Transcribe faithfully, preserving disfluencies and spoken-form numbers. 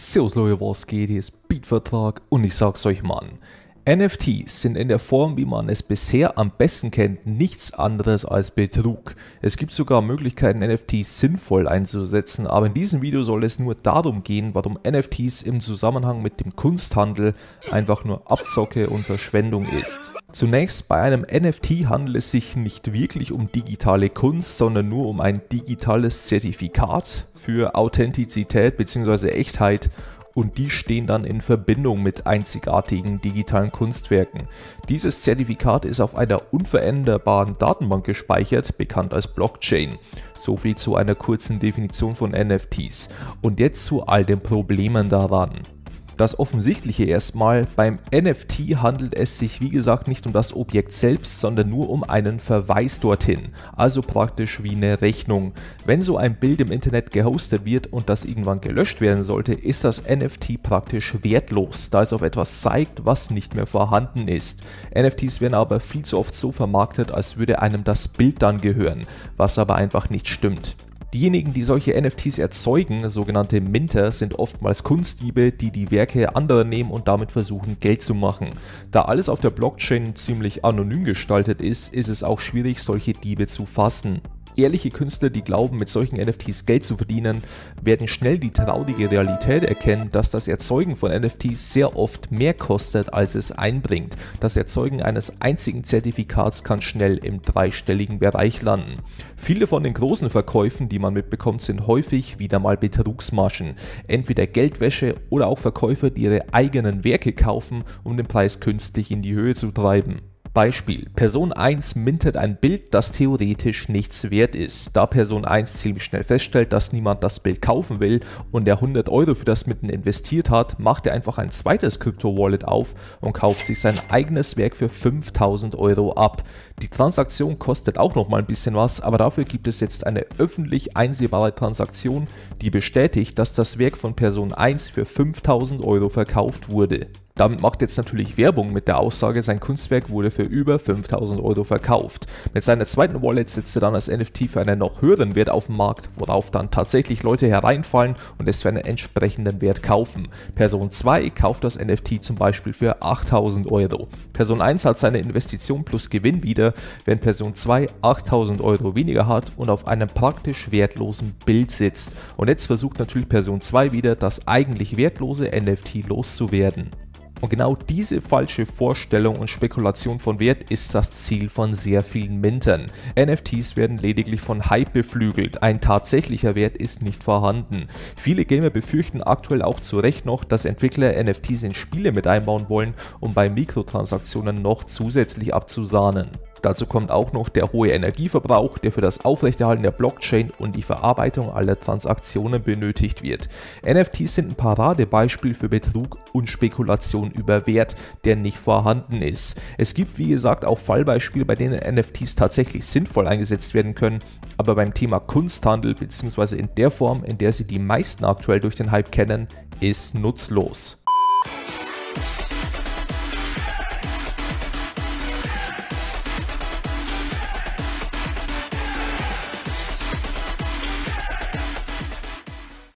Servus Leute, was geht? Hier ist Beatvertrag und ich sag's euch, Mann. N F Ts sind in der Form, wie man es bisher am besten kennt, nichts anderes als Betrug. Es gibt sogar Möglichkeiten, N F Ts sinnvoll einzusetzen, aber in diesem Video soll es nur darum gehen, warum N F Ts im Zusammenhang mit dem Kunsthandel einfach nur Abzocke und Verschwendung ist. Zunächst, bei einem N F T handelt es sich nicht wirklich um digitale Kunst, sondern nur um ein digitales Zertifikat für Authentizität bzw. Echtheit, und die stehen dann in Verbindung mit einzigartigen digitalen Kunstwerken. Dieses Zertifikat ist auf einer unveränderbaren Datenbank gespeichert, bekannt als Blockchain. So viel zu einer kurzen Definition von N F Ts. Und jetzt zu all den Problemen daran. Das Offensichtliche erstmal, beim N F T handelt es sich wie gesagt nicht um das Objekt selbst, sondern nur um einen Verweis dorthin, also praktisch wie eine Rechnung. Wenn so ein Bild im Internet gehostet wird und das irgendwann gelöscht werden sollte, ist das N F T praktisch wertlos, da es auf etwas zeigt, was nicht mehr vorhanden ist. N F Ts werden aber viel zu oft so vermarktet, als würde einem das Bild dann gehören, was aber einfach nicht stimmt. Diejenigen, die solche N F Ts erzeugen, sogenannte Minter, sind oftmals Kunstdiebe, die die Werke anderer nehmen und damit versuchen, Geld zu machen. Da alles auf der Blockchain ziemlich anonym gestaltet ist, ist es auch schwierig, solche Diebe zu fassen. Ehrliche Künstler, die glauben, mit solchen N F Ts Geld zu verdienen, werden schnell die traurige Realität erkennen, dass das Erzeugen von N F Ts sehr oft mehr kostet, als es einbringt. Das Erzeugen eines einzigen Zertifikats kann schnell im dreistelligen Bereich landen. Viele von den großen Verkäufen, die man mitbekommt, sind häufig wieder mal Betrugsmaschen. Entweder Geldwäsche oder auch Verkäufer, die ihre eigenen Werke kaufen, um den Preis künstlich in die Höhe zu treiben. Beispiel: Person eins mintet ein Bild, das theoretisch nichts wert ist. Da Person eins ziemlich schnell feststellt, dass niemand das Bild kaufen will und er hundert Euro für das Mitten investiert hat, macht er einfach ein zweites Krypto-Wallet auf und kauft sich sein eigenes Werk für fünftausend Euro ab. Die Transaktion kostet auch nochmal ein bisschen was, aber dafür gibt es jetzt eine öffentlich einsehbare Transaktion, die bestätigt, dass das Werk von Person eins für fünftausend Euro verkauft wurde. Damit macht jetzt natürlich Werbung mit der Aussage, sein Kunstwerk wurde für über fünftausend Euro verkauft. Mit seiner zweiten Wallet setzt er dann das N F T für einen noch höheren Wert auf den Markt, worauf dann tatsächlich Leute hereinfallen und es für einen entsprechenden Wert kaufen. Person zwei kauft das N F T zum Beispiel für achttausend Euro. Person eins hat seine Investition plus Gewinn wieder, wenn Person zwei achttausend Euro weniger hat und auf einem praktisch wertlosen Bild sitzt. Und jetzt versucht natürlich Person zwei wieder, das eigentlich wertlose N F T loszuwerden. Und genau diese falsche Vorstellung und Spekulation von Wert ist das Ziel von sehr vielen Mintern. N F Ts werden lediglich von Hype beflügelt, ein tatsächlicher Wert ist nicht vorhanden. Viele Gamer befürchten aktuell auch zu Recht noch, dass Entwickler N F Ts in Spiele mit einbauen wollen, um bei Mikrotransaktionen noch zusätzlich abzusahnen. Dazu kommt auch noch der hohe Energieverbrauch, der für das Aufrechterhalten der Blockchain und die Verarbeitung aller Transaktionen benötigt wird. N F Ts sind ein Paradebeispiel für Betrug und Spekulation über Wert, der nicht vorhanden ist. Es gibt wie gesagt auch Fallbeispiele, bei denen N F Ts tatsächlich sinnvoll eingesetzt werden können, aber beim Thema Kunsthandel bzw. in der Form, in der sie die meisten aktuell durch den Hype kennen, ist nutzlos.